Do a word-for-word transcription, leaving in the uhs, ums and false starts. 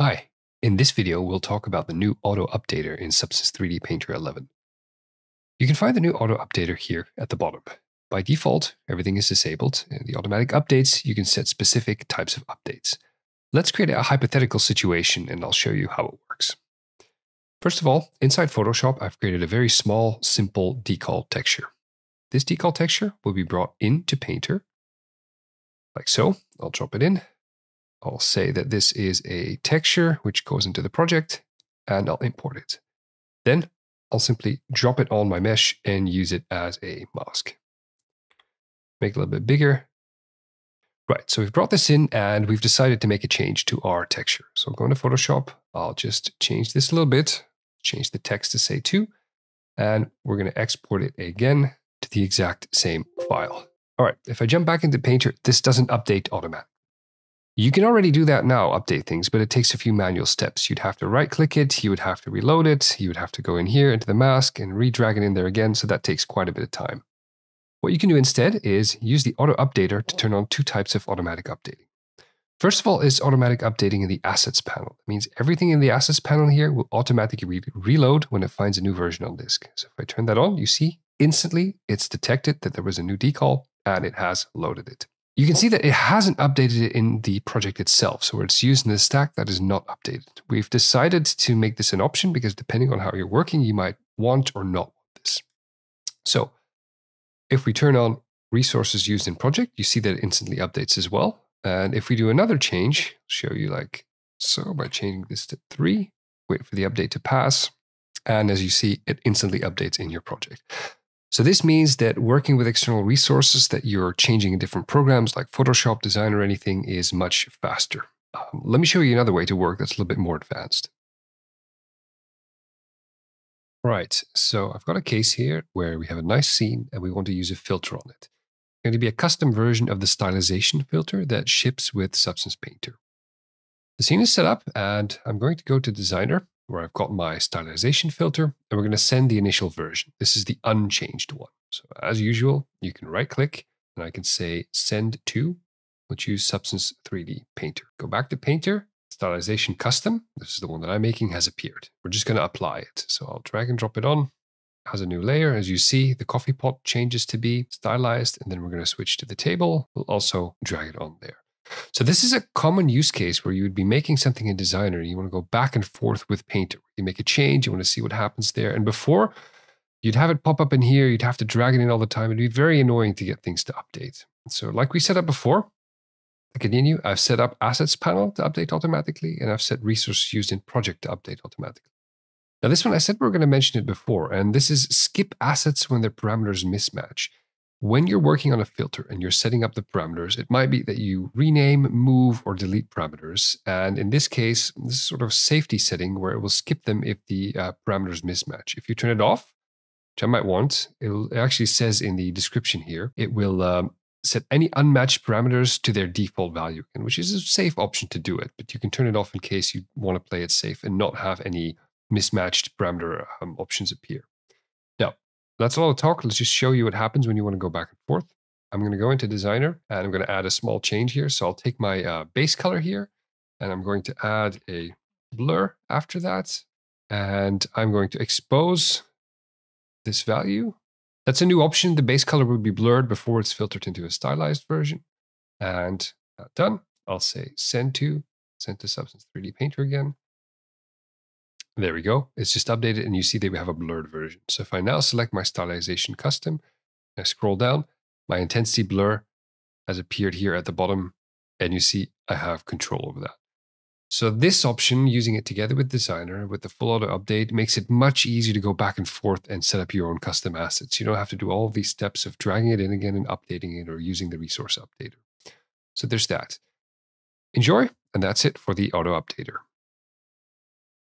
Hi, in this video we'll talk about the new Auto Updater in Substance three D Painter eleven. You can find the new Auto Updater here at the bottom. By default, everything is disabled, and the automatic updates, you can set specific types of updates. Let's create a hypothetical situation and I'll show you how it works. First of all, inside Photoshop I've created a very small, simple decal texture. This decal texture will be brought into Painter, like so. I'll drop it in. I'll say that this is a texture which goes into the project, and I'll import it. Then I'll simply drop it on my mesh and use it as a mask. Make it a little bit bigger. Right, so we've brought this in and we've decided to make a change to our texture. So I'll go into Photoshop, I'll just change this a little bit, change the text to say two, and we're going to export it again to the exact same file. All right, if I jump back into Painter, this doesn't update automatically. You can already do that now, update things, but it takes a few manual steps. You'd have to right-click it, you would have to reload it, you would have to go in here into the mask and re-drag it in there again, so that takes quite a bit of time. What you can do instead is use the Auto Updater to turn on two types of automatic updating. First of all is automatic updating in the Assets panel. It means everything in the Assets panel here will automatically re reload when it finds a new version on disk. So if I turn that on, you see instantly it's detected that there was a new decal and it has loaded it. You can see that it hasn't updated it in the project itself, so where it's used in the stack, that is not updated. We've decided to make this an option because depending on how you're working, you might want or not want this. So if we turn on resources used in project, you see that it instantly updates as well. And if we do another change, I'll show you like so by changing this to three, wait for the update to pass. And as you see, it instantly updates in your project. So this means that working with external resources that you're changing in different programs like Photoshop, Design, or anything is much faster. Um, let me show you another way to work that's a little bit more advanced. Right, so I've got a case here where we have a nice scene and we want to use a filter on it. It's going to be a custom version of the stylization filter that ships with Substance Painter. The scene is set up and I'm going to go to Designer, where I've got my stylization filter, and we're going to send the initial version. This is the unchanged one. So as usual, you can right-click, and I can say Send To. We'll choose Substance three D Painter. Go back to Painter, Stylization Custom. This is the one that I'm making has appeared. We're just going to apply it. So I'll drag and drop it on. It has a new layer. As you see, the coffee pot changes to be stylized, and then we're going to switch to the table. We'll also drag it on there. So this is a common use case where you would be making something in Designer and you want to go back and forth with Painter. You make a change, you want to see what happens there. And before, you'd have it pop up in here, you'd have to drag it in all the time. It'd be very annoying to get things to update. So like we set up before, to continue, I've set up Assets panel to update automatically, and I've set Resources used in Project to update automatically. Now this one, I said we were going to mention it before, and this is skip assets when their parameters mismatch. When you're working on a filter and you're setting up the parameters, it might be that you rename, move, or delete parameters. And in this case, this is sort of a safety setting where it will skip them if the uh, parameters mismatch. If you turn it off, which I might want, it'll, it actually says in the description here, it will um, set any unmatched parameters to their default value, which is a safe option to do it. But you can turn it off in case you want to play it safe and not have any mismatched parameter um, options appear. That's a lot of talk. Let's just show you what happens when you want to go back and forth. I'm going to go into Designer and I'm going to add a small change here. So I'll take my uh, base color here and I'm going to add a blur after that. And I'm going to expose this value. That's a new option. The base color will be blurred before it's filtered into a stylized version. And that done. I'll say send to, send to Substance three D Painter again. There we go. It's just updated and you see that we have a blurred version. So if I now select my stylization custom, I scroll down, my intensity blur has appeared here at the bottom and you see I have control over that. So this option, using it together with Designer, with the full auto update, makes it much easier to go back and forth and set up your own custom assets. You don't have to do all of these steps of dragging it in again and updating it or using the resource updater. So there's that. Enjoy, and that's it for the auto updater.